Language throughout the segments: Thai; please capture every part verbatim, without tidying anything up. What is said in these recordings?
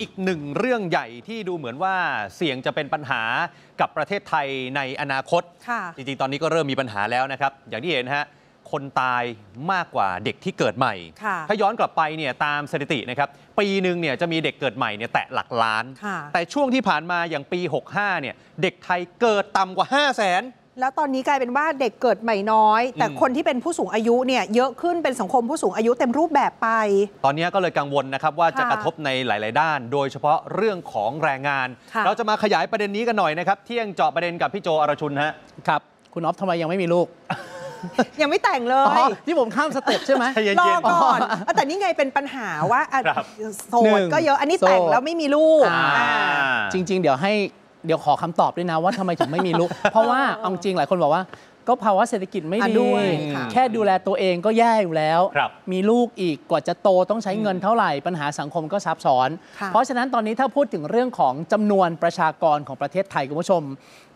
อีกหนึ่งเรื่องใหญ่ที่ดูเหมือนว่าเสี่ยงจะเป็นปัญหากับประเทศไทยในอนาคตจริงๆตอนนี้ก็เริ่มมีปัญหาแล้วนะครับอย่างที่เห็นฮะคนตายมากกว่าเด็กที่เกิดใหม่ถ้าย้อนกลับไปเนี่ยตามสถิตินะครับปีหนึ่งเนี่ยจะมีเด็กเกิดใหม่เนี่ยแตะหลักล้านแต่ช่วงที่ผ่านมาอย่างปีหกห้าเนี่ยเด็กไทยเกิดต่ำกว่าห้าแสนแล้วตอนนี้กลายเป็นว่าเด็กเกิดใหม่น้อยแต่คนที่เป็นผู้สูงอายุเนี่ยเยอะขึ้นเป็นสังคมผู้สูงอายุเต็มรูปแบบไปตอนนี้ก็เลยกังวลนะครับว่าจะกระทบในหลายๆด้านโดยเฉพาะเรื่องของแรงงานเราจะมาขยายประเด็นนี้กันหน่อยนะครับเที่ยงเจาะประเด็นกับพี่โจอรชุนฮะครับคุณอ๊อฟทำไมยังไม่มีลูก ยังไม่แต่งเลยที่ผมข้ามสเต็ปใช่ไหมรอก่อนแต่นี่ไงเป็นปัญหาว่าโสดก็เยอะอันนี้แต่งแล้วไม่มีลูกจริงๆเดี๋ยวให้เดี๋ยวขอคำตอบด้วยนะว่าทำไมถึงไม่มีลูก เพราะว่าเอาจริงหลายคนบอกว่าก็ภาวะเศรษฐกิจไม่ดีแค่ดูแลตัวเองก็แย่อยู่แล้วมีลูกอีกกว่าจะโตต้องใช้เงินเท่าไหร่ปัญหาสังคมก็ซับซ้อนเพราะฉะนั้นตอนนี้ถ้าพูดถึงเรื่องของจำนวนประชากรของประเทศไทยคุณผู้ชม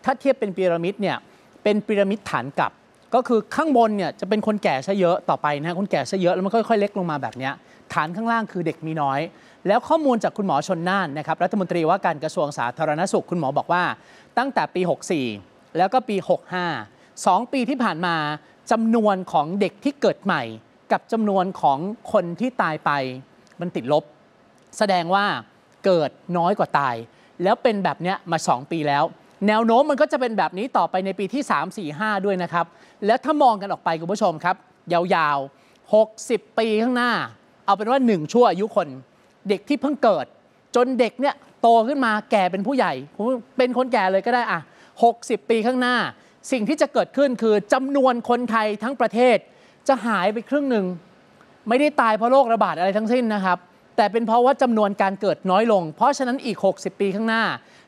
ถ้าเทียบเป็นพีระมิดเนี่ยเป็นพีระมิดฐานกลับก็คือข้างบนเนี่ยจะเป็นคนแก่ซะเยอะต่อไปนะคนแก่ซะเยอะแล้วมันค่อยๆเล็กลงมาแบบนี้ฐานข้างล่างคือเด็กมีน้อยแล้วข้อมูลจากคุณหมอชลน่านนะครับรัฐมนตรีว่าการกระทรวงสาธารณสุขคุณหมอบอกว่าตั้งแต่ปีหกสี่แล้วก็ปีหกห้า สองปีที่ผ่านมาจำนวนของเด็กที่เกิดใหม่กับจำนวนของคนที่ตายไปมันติดลบแสดงว่าเกิดน้อยกว่าตายแล้วเป็นแบบนี้มาสองปีแล้วแนวโน้มมันก็จะเป็นแบบนี้ต่อไปในปีที่สาม สี่ ห้าด้วยนะครับแล้วถ้ามองกันออกไปคุณผู้ชมครับยาวๆหกสิบปีข้างหน้าเอาเป็นว่าหนึ่งชั่วอายุคนเด็กที่เพิ่งเกิดจนเด็กเนี่ยโตขึ้นมาแก่เป็นผู้ใหญ่เป็นคนแก่เลยก็ได้อ่ะหกสิบปีข้างหน้าสิ่งที่จะเกิดขึ้นคือจำนวนคนไทยทั้งประเทศจะหายไปครึ่งหนึ่งไม่ได้ตายเพราะโรคระบาดอะไรทั้งสิ้นนะครับแต่เป็นเพราะว่าจำนวนการเกิดน้อยลงเพราะฉะนั้นอีกหกสิบปีข้างหน้า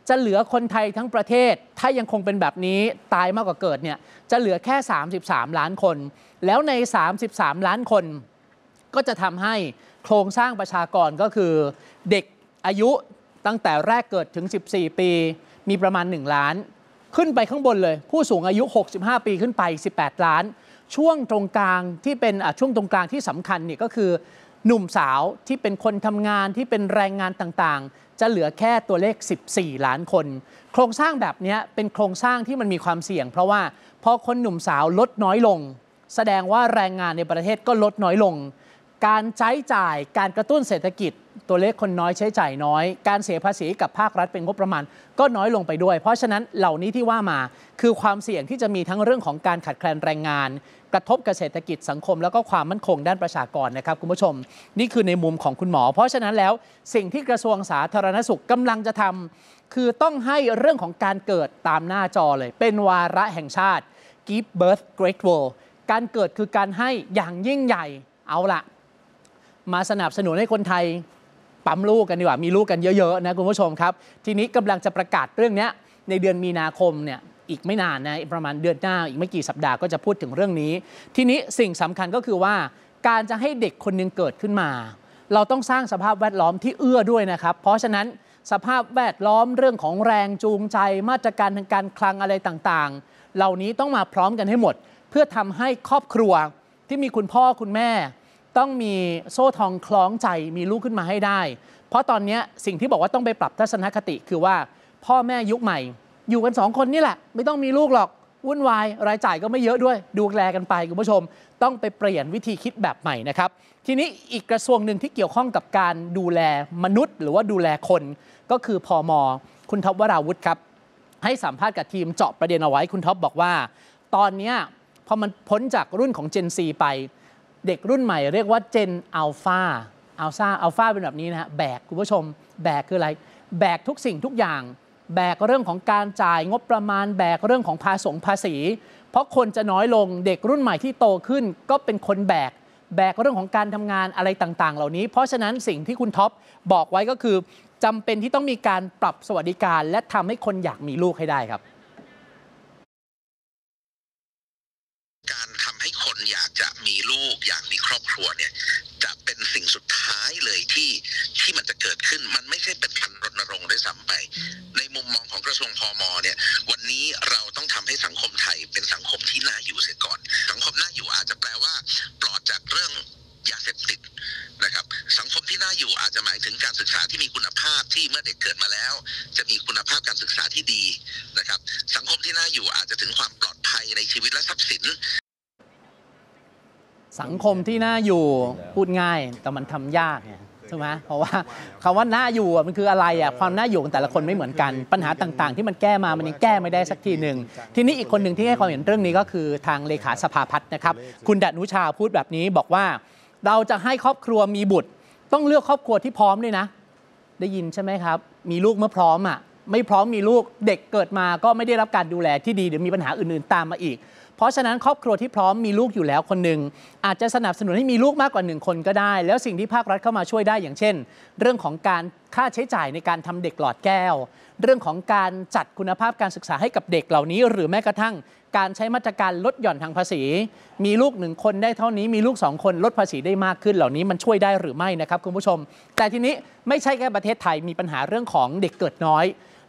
จะเหลือคนไทยทั้งประเทศถ้ายังคงเป็นแบบนี้ตายมากกว่าเกิดเนี่ยจะเหลือแค่สามสิบสามล้านคนแล้วในสามสิบสามล้านคนก็จะทำให้โครงสร้างประชากรก็คือเด็กอายุตั้งแต่แรกเกิดถึงสิบสี่ปีมีประมาณหนึ่งล้านขึ้นไปข้างบนเลยผู้สูงอายุหกสิบห้าปีขึ้นไปสิบแปดล้านช่วงตรงกลางที่เป็นช่วงตรงกลางที่สำคัญเนี่ยก็คือหนุ่มสาวที่เป็นคนทำงานที่เป็นแรงงานต่างๆจะเหลือแค่ตัวเลขสิบสี่ล้านคนโครงสร้างแบบนี้เป็นโครงสร้างที่มันมีความเสี่ยงเพราะว่าพอคนหนุ่มสาวลดน้อยลงแสดงว่าแรงงานในประเทศก็ลดน้อยลงการใช้จ่ายการกระตุ้นเศรษฐกิจตัวเลขคนน้อยใช้จ่ายน้อยการเสียภาษีกับภาครัฐเป็นงบประมาณก็น้อยลงไปด้วยเพราะฉะนั้นเหล่านี้ที่ว่ามาคือความเสี่ยงที่จะมีทั้งเรื่องของการขาดแคลนแรงงานกระทบกับเศรษฐกิจสังคมแล้วก็ความมั่นคงด้านประชากรนะครับคุณผู้ชมนี่คือในมุมของคุณหมอเพราะฉะนั้นแล้วสิ่งที่กระทรวงสาธารณสุขกำลังจะทำคือต้องให้เรื่องของการเกิดตามหน้าจอเลยเป็นวาระแห่งชาติ Give Birth Great World การเกิดคือการให้อย่างยิ่งใหญ่เอาละมาสนับสนุนให้คนไทยปั๊มลูกกันดีกว่ามีลูกกันเยอะๆนะคุณผู้ชมครับทีนี้กำลังจะประกาศเรื่องนี้ในเดือนมีนาคมเนี่ยอีกไม่นานนะประมาณเดือนหน้าอีกไม่กี่สัปดาห์ก็จะพูดถึงเรื่องนี้ทีนี้สิ่งสำคัญก็คือว่าการจะให้เด็กคนหนึ่งเกิดขึ้นมาเราต้องสร้างสภาพแวดล้อมที่เอื้อด้วยนะครับเพราะฉะนั้นสภาพแวดล้อมเรื่องของแรงจูงใจมาตรการทางการคลังอะไรต่างๆเหล่านี้ต้องมาพร้อมกันให้หมดเพื่อทำให้ครอบครัวที่มีคุณพ่อคุณแม่ต้องมีโซ่ทองคล้องใจมีลูกขึ้นมาให้ได้เพราะตอนนี้สิ่งที่บอกว่าต้องไปปรับทัศนคติคือว่าพ่อแม่ยุคใหม่อยู่กันสองคนนี่แหละไม่ต้องมีลูกหรอกวุ่นวายรายจ่ายก็ไม่เยอะด้วยดูแลกันไปคุณผู้ชมต้องไปเปลี่ยนวิธีคิดแบบใหม่นะครับทีนี้อีกกระทรวงหนึ่งที่เกี่ยวข้องกับการดูแลมนุษย์หรือว่าดูแลคนก็คือพม.คุณท็อปวราวุธครับให้สัมภาษณ์กับทีมเจาะประเด็นเอาไว้คุณท็อปบอกว่าตอนนี้พอมันพ้นจากรุ่นของ Gen Z ไปเด็กรุ่นใหม่เรียกว่าเจนอัลฟาอัลฟาอัลฟาเป็นแบบนี้นะฮะแบกคุณผู้ชมแบกคืออะไรแบกทุกสิ่งทุกอย่างแบกเรื่องของการจ่ายงบประมาณแบกเรื่องของภาษงภาษีเพราะคนจะน้อยลงเด็กรุ่นใหม่ที่โตขึ้นก็เป็นคนแบกแบกเรื่องของการทำงานอะไรต่างๆเหล่านี้เพราะฉะนั้นสิ่งที่คุณท็อปบอกไว้ก็คือจำเป็นที่ต้องมีการปรับสวัสดิการและทำให้คนอยากมีลูกให้ได้ครับอยากจะมีลูกอยากมีครอบครัวเนี่ยจะเป็นสิ่งสุดท้ายเลยที่ที่มันจะเกิดขึ้นมันไม่ใช่เป็นการรณรงค์ด้วยซ้ำไปในมุมมองของกระทรวงพม.เนี่ยวันนี้เราต้องทำให้สังคมไทยเป็นสังคมที่น่าอยู่เสียก่อนสังคมน่าอยู่อาจจะแปลว่าปลอดจากเรื่องยาเสพติดนะครับสังคมที่น่าอยู่อาจจะหมาย ายถึงการศึกษาที่มีคุณภาพที่เมื่อเด็กเกิดมาแล้วจะมีคุณภาพการศึกษาที่ดีนะครับสังคมที่น่าอยู่อาจจะถึงความปลอดภัยในชีวิตและทรัพย์สินสังคมที่น่าอยู่พูดง่ายแต่มันทำยากเนี่ยใช่ไหมเพราะว่าคำว่าน่าอยู่มันคืออะไรอ่ะความน่าอยู่ของแต่ละคนไม่เหมือนกันปัญหาต่างๆที่มันแก้มามันยังแก้ไม่ได้สักทีหนึ่งทีนี้อีกคนหนึ่งที่ให้ความเห็นเรื่องนี้ก็คือทางเลขาสภาพัฒน์นะครับคุณดนุชาพูดแบบนี้บอกว่าเราจะให้ครอบครัวมีบุตรต้องเลือกครอบครัวที่พร้อมด้วยนะได้ยินใช่ไหมครับมีลูกเมื่อพร้อมอ่ะไม่พร้อมมีลูกเด็กเกิดมาก็ไม่ได้รับการดูแลที่ดีเดี๋ยวมีปัญหาอื่นๆตามมาอีกเพราะฉะนั้นครอบครัวที่พร้อมมีลูกอยู่แล้วคนหนึ่งอาจจะสนับสนุนให้มีลูกมากกว่าหนึ่งคนก็ได้แล้วสิ่งที่ภาครัฐเข้ามาช่วยได้อย่างเช่นเรื่องของการค่าใช้จ่ายในการทำเด็กหลอดแก้วเรื่องของการจัดคุณภาพการศึกษาให้กับเด็กเหล่านี้หรือแม้กระทั่งการใช้มาตรการลดหย่อนทางภาษีมีลูกหนึ่งคนได้เท่านี้มีลูกสองคนลดภาษีได้มากขึ้นเหล่านี้มันช่วยได้หรือไม่นะครับคุณผู้ชมแต่ทีนี้ไม่ใช่แค่ประเทศไทยมีปัญหาเรื่องของเด็กเกิดน้อย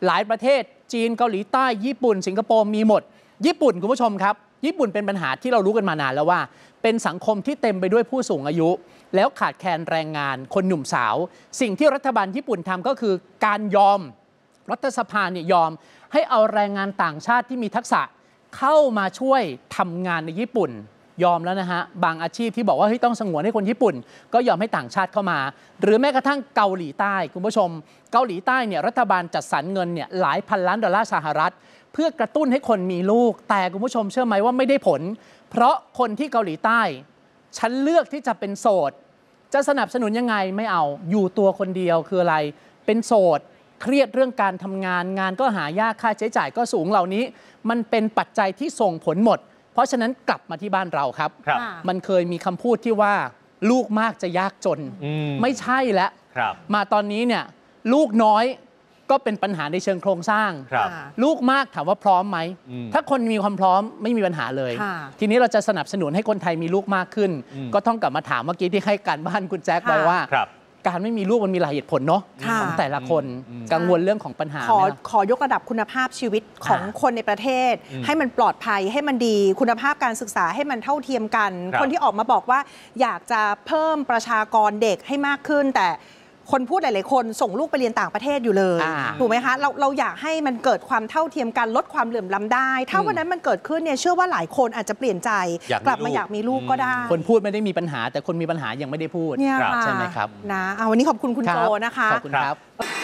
หลายประเทศจีนเกาหลีใต้ญี่ปุ่นสิงคโปร์มีหมดญี่ปุ่นคุณผู้ชมครับญี่ปุ่นเป็นปัญหาที่เรารู้กันมานานแล้วว่าเป็นสังคมที่เต็มไปด้วยผู้สูงอายุแล้วขาดแคลนแรงงานคนหนุ่มสาวสิ่งที่รัฐบาลญี่ปุ่นทำก็คือการยอมรัฐสภาเนี่ยยอมให้เอาแรงงานต่างชาติที่มีทักษะเข้ามาช่วยทำงานในญี่ปุ่นยอมแล้วนะฮะบางอาชีพที่บอกว่าเฮ้ยต้องสงวนให้คนญี่ปุ่นก็ยอมให้ต่างชาติเข้ามาหรือแม้กระทั่งเกาหลีใต้คุณผู้ชมเกาหลีใต้เนี่ยรัฐบาลจัดสรรเงินเนี่ยหลายพันล้านดอลลาร์สหรัฐเพื่อกระตุ้นให้คนมีลูกแต่คุณผู้ชมเชื่อไหมว่าไม่ได้ผลเพราะคนที่เกาหลีใต้ฉันเลือกที่จะเป็นโสดจะสนับสนุนยังไงไม่เอาอยู่ตัวคนเดียวคืออะไรเป็นโสดเครียดเรื่องการทำงานงานก็หายากค่าใช้จ่ายก็สูงเหล่านี้มันเป็นปัจจัยที่ส่งผลหมดเพราะฉะนั้นกลับมาที่บ้านเราครับมันเคยมีคำพูดที่ว่าลูกมากจะยากจนไม่ใช่แล้วมาตอนนี้เนี่ยลูกน้อยก็เป็นปัญหาในเชิงโครงสร้างลูกมากถามว่าพร้อมไหมถ้าคนมีความพร้อมไม่มีปัญหาเลยทีนี้เราจะสนับสนุนให้คนไทยมีลูกมากขึ้นก็ต้องกลับมาถามเมื่อกี้ที่ให้การบ้านคุณแจ็คไว้ว่าการไม่มีลูกมันมีหลายเหตุผลเนาะของแต่ละคนกังวลเรื่องของปัญหาขอขอยกระดับคุณภาพชีวิตของคนในประเทศให้มันปลอดภัยให้มันดีคุณภาพการศึกษาให้มันเท่าเทียมกันคนที่ออกมาบอกว่าอยากจะเพิ่มประชากรเด็กให้มากขึ้นแต่คนพูดหลายๆคนส่งลูกไปเรียนต่างประเทศอยู่เลยถูกไหมคะเราเราอยากให้มันเกิดความเท่าเทียมกันลดความเหลื่อมล้ำได้ถ้าวันนั้นมันเกิดขึ้นเนี่ยเชื่อว่าหลายคนอาจจะเปลี่ยนใจกลับมาอยากมีลูกก็ได้คนพูดไม่ได้มีปัญหาแต่คนมีปัญหายังไม่ได้พูดใช่ไหมครับนะวันนี้ขอบคุณคุณโจนะคะขอบคุณครับ